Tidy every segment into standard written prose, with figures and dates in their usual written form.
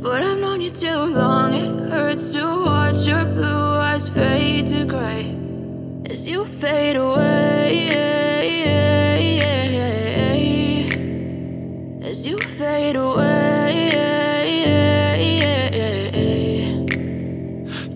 But I've known you too long, it hurts to watch your blue eyes fade to gray as you fade away, as you fade away.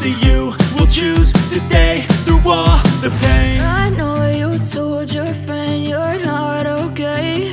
that you will choose to stay through all the pain. I know you told your friend you're not okay,